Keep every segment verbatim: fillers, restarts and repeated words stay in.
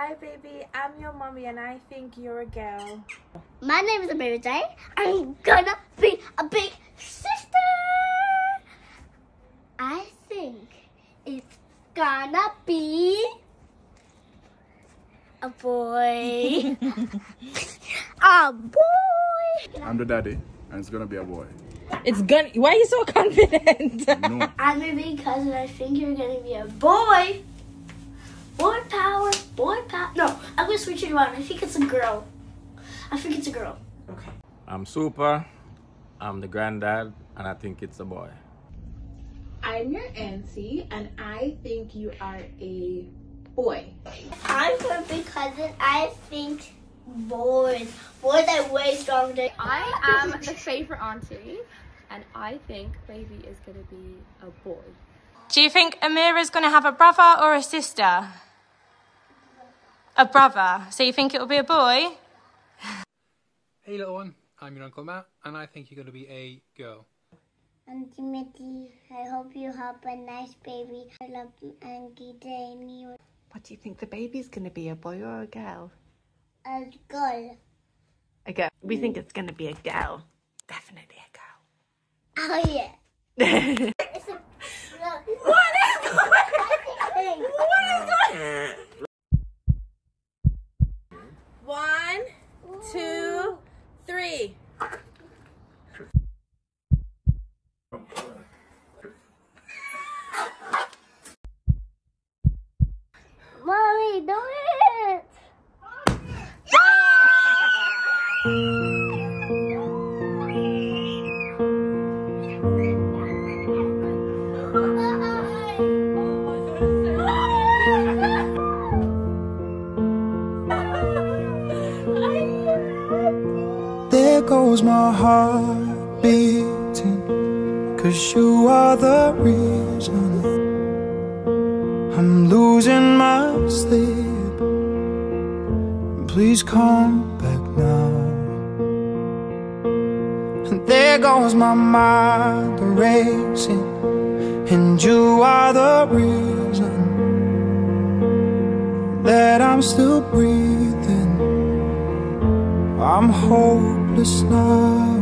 Hi baby, I'm your mommy and I think you're a girl. My name is Amirah, Daney. I'm gonna be a big sister. I think it's gonna be a boy. A boy. I'm the daddy and it's gonna be a boy. It's gonna, why are you so confident? No. I'm your big cousin, I think you're gonna be a boy. Boy power, boy power. No, I'm gonna switch it around. I think it's a girl. I think it's a girl. Okay. I'm super, I'm the granddad, and I think it's a boy. I'm your auntie, and I think you are a boy. I'm your big cousin, I think boys. Boys are way stronger. I am the favorite auntie, and I think baby is gonna be a boy. Do you think Amirah's gonna have a brother or a sister? A brother. So you think it'll be a boy? Hey little one, I'm your Uncle Matt, and I think you're gonna be a girl. Auntie Mitty, I hope you have a nice baby. I love you, Auntie Daney. What do you think the baby's gonna be, a boy or a girl? A girl. A girl. We mm. think it's gonna be a girl. Definitely a girl. Oh yeah. It's a what is going on? What is going on? One, two, three. Mommy, do it! Yeah! My heart beating, 'cause you are the reason I'm losing my sleep. Please come back now. And there goes my mind racing, and you are the reason that I'm still breathing. I'm hoping now,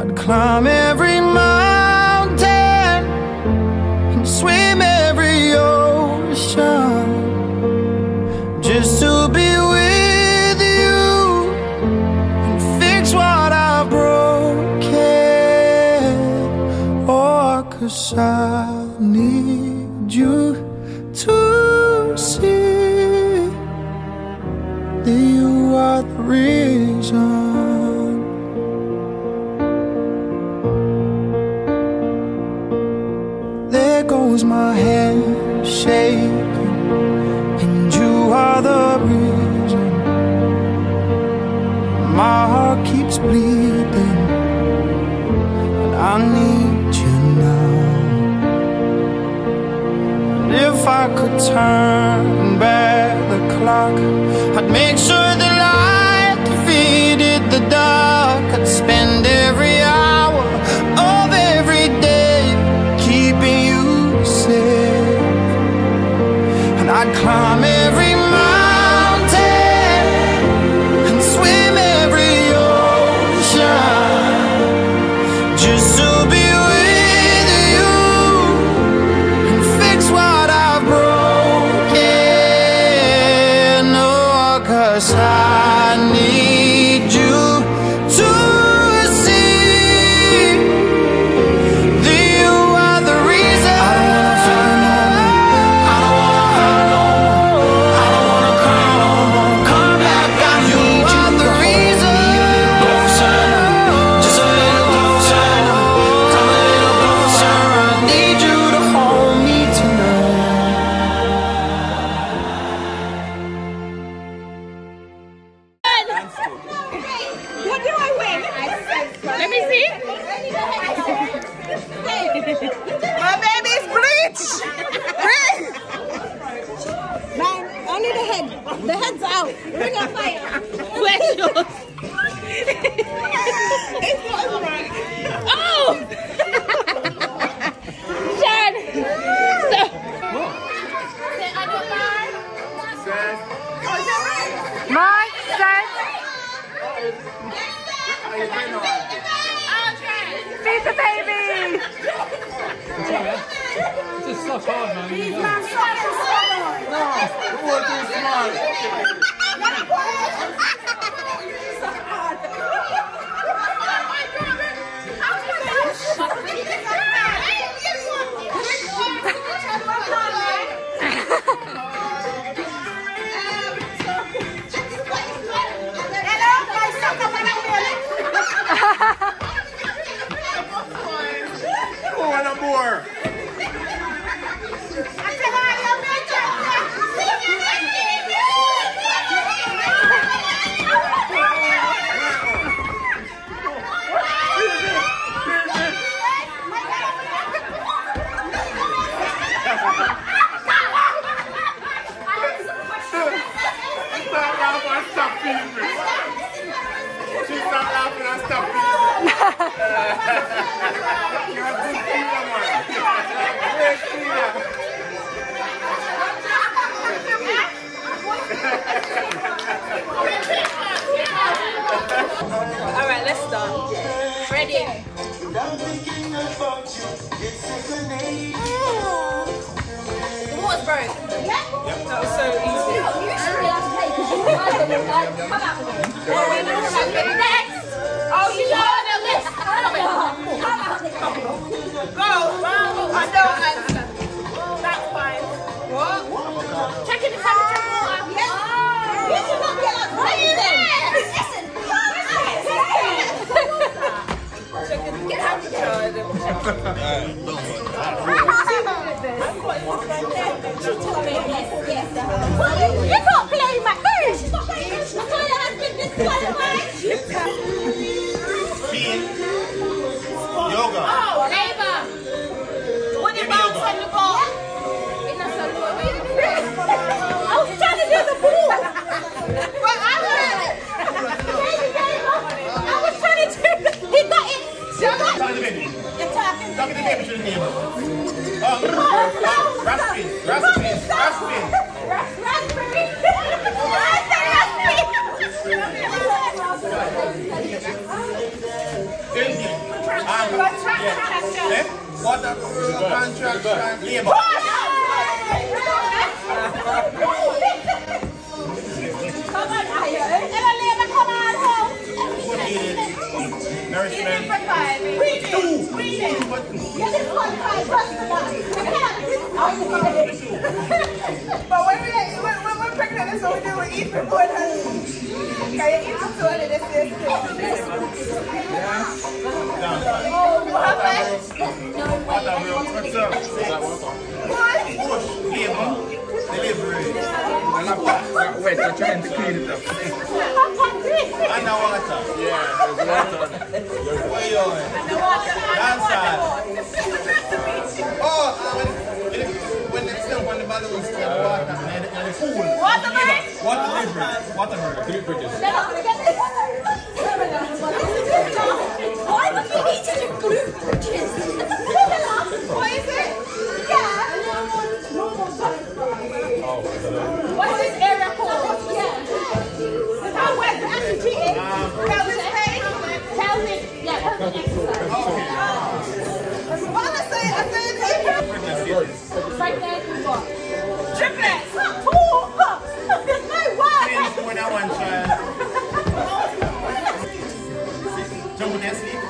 I'd climb every mountain and swim every ocean just to be with you and fix what I've broken. Oh, 'cause I need you to see that you are the real. There goes my head shaking, and you are the reason my heart keeps bleeding, and I need you now. And if I could turn back the clock, I'd make sure that the dark, I'd spend every hour of every day keeping you safe, and I'd climb every mountain and swim every ocean just to be with you and fix what I've broken. Oh, 'cause I need you. What do I win? Let me see. My baby's bleach. Bleach. Man, only the head. The head's out. Bring a fire. Where's yours? It's not right. Oh! Sean. So. I don't mind. stuff's hard, man. He's not fucking stubborn. No, the work is hard. Let me pull it. You're so hard. Oh my God. How can I stop this? Hello, my son, come on over. Oh, and a more. Alright, let's start. Ready? I'm thinking about you. It's a name. The water's broke. That was so easy. You should be last play because you guys are like, come out with it. Next! Oh, you know on the list! Come out with it. Come out with it. Go! I don't answer. That's fine. What? Checking the temperature. Yes! You should not be allowed to play then! You can't play my food! She's not playing this one yoga. Oh, neighbor! What did bounce on the ball? I was trying to do the ball! But I was trying to do the He got it! She got it! You're talking to the oh, raspy, raspy, raspy! Water contract labor. Come on, Aya. Labor, come on home. Nourishment. Two. But when we're pregnant, that's what we do. We eat for four days. Okay, you eat for two days. This is. What are we on concern? Push, labor, delivery. And I that wet, they're trying to clean it up. And the water. Yeah, there's water. There's way on it. And the water. Downside. Oh, when, when they step on the balloon, it's still water. And the food. Water birds? Water delivery. Water birds. Three bridges. Why would you eat it in glue bridges? What is it? Yeah. What's this area called? Yeah. How was it actually treated? That was paid? Tell me. Yeah, that was an exercise. Oh. What am I saying? I said triplets. Right there, you got triplets. Cool. There's no word. Change more than one child. Jump on that sleep.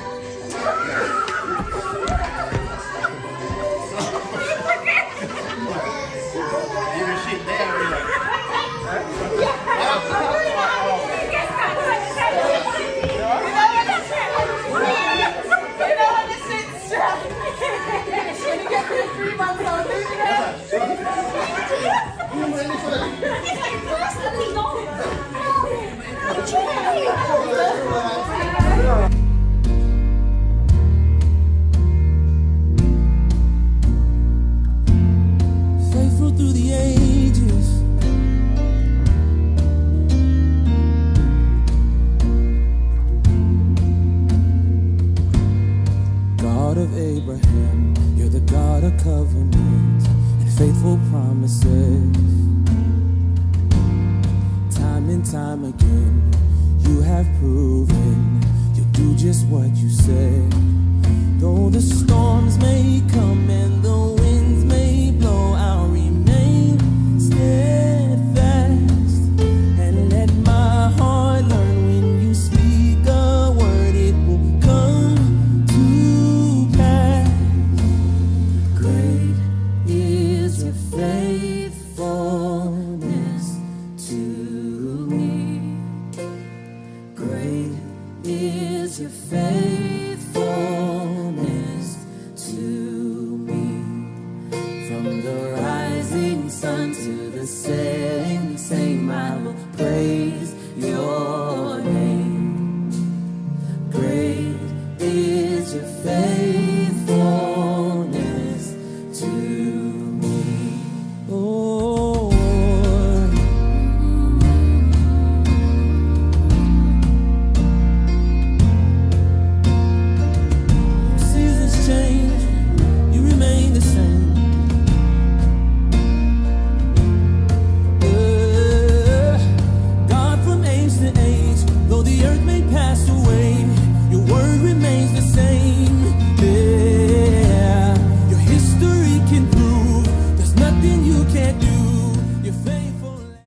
What you said, though the storms may come and the